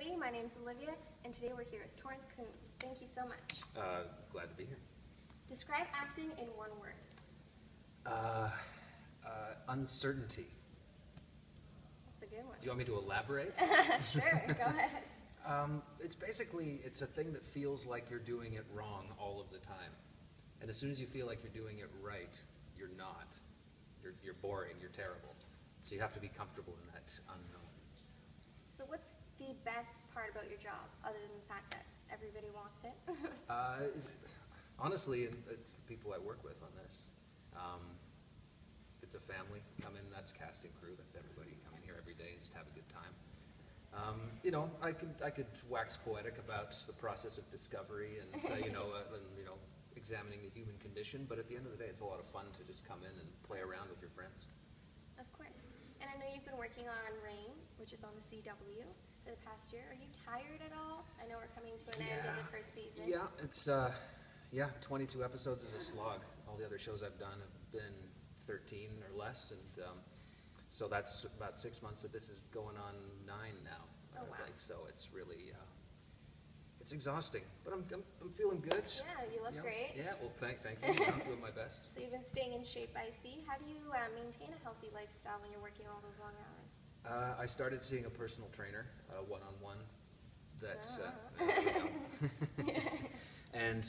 City. My name is Olivia, and today we're here with Torrance Coombs. Thank you so much. Glad to be here. Describe acting in one word. Uncertainty. That's a good one. Do you want me to elaborate? Sure, go ahead. It's a thing that feels like you're doing it wrong all of the time. And as soon as you feel like you're doing it right, you're not. You're boring, you're terrible. So you have to be comfortable in that unknown. So what's the best part about your job, other than the fact that everybody wants it? Honestly, it's the people I work with on this. It's a family. Come in, that's casting crew, that's everybody. Come in here every day and just have a good time. I could wax poetic about the process of discovery and examining the human condition, but at the end of the day, it's a lot of fun to just come in and play around with your friends. Of course. And I know you've been working on Rain, which is on the CW, for the past year. Are you tired at all? I know we're coming to an end of the first season. Yeah, it's 22 episodes is a slog. All the other shows I've done have been 13 or less, and so that's about 6 months. That this is going on 9 now. Oh, wow. So it's really it's exhausting, but I'm feeling good. Yeah, you look great. Yeah, well, thank you. I'm doing my best. So you've been staying in shape, I see. How do you maintain a healthy lifestyle when you're working all those long hours? I started seeing a personal trainer, one-on-one. That's and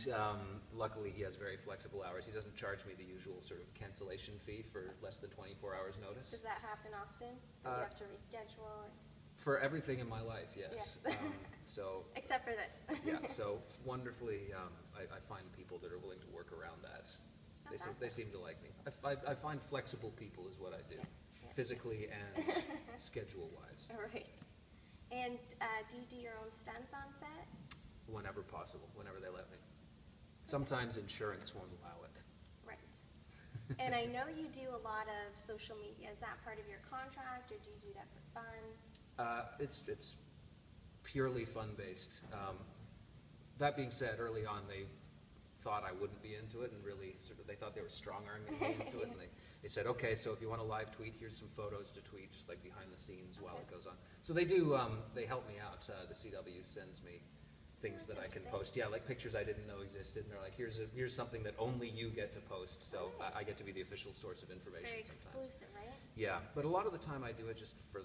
luckily he has very flexible hours. He doesn't charge me the usual sort of cancellation fee for less than 24 hours notice. Does that happen often? Do you have to reschedule? For everything in my life, yes. Except for this. Yeah, so wonderfully, I find people that are willing to work around that. They seem to like me. I find flexible people is what I do, physically and schedule-wise. All right. And do you do your own stunts on set? Whenever possible, whenever they let me. Sometimes insurance won't allow it. Right. And I know you do a lot of social media. Is that part of your contract, or do you do that for fun? It's purely fun-based. That being said, early on they thought I wouldn't be into it, and really they thought they were strong-arming me into it, and they said, okay, so if you want a live tweet, here's some photos to tweet, like behind the scenes while it goes on. So they do, they help me out. The CW sends me things that I can post. Yeah, like pictures I didn't know existed, and they're like, here's something that only you get to post, so I get to be the official source of information sometimes. It's very exclusive, right? Yeah, but a lot of the time I do it just for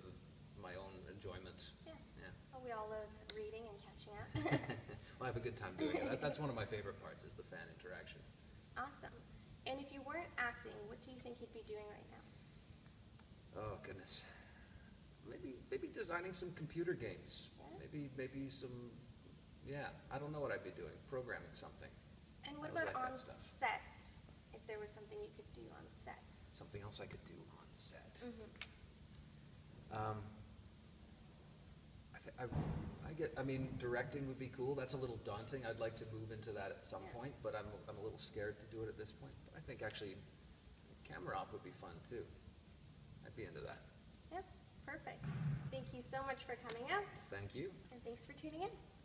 my own enjoyment. Yeah. Well, we all love reading and catching up. Well, I have a good time doing it. That's one of my favorite parts is the fan interaction. Awesome. And if you weren't acting, what do you think you'd be doing right now? Oh goodness. Maybe designing some computer games. Yeah. Maybe some. Yeah. I don't know what I'd be doing. Programming something. And what about on set? If there was something you could do on set. Something else I could do on set. Mm-hmm. Directing would be cool. That's a little daunting. I'd like to move into that at some point, but I'm a little scared to do it at this point. But I think actually camera op would be fun too. I'd be into that. Yep, perfect. Thank you so much for coming out. Thank you. And thanks for tuning in.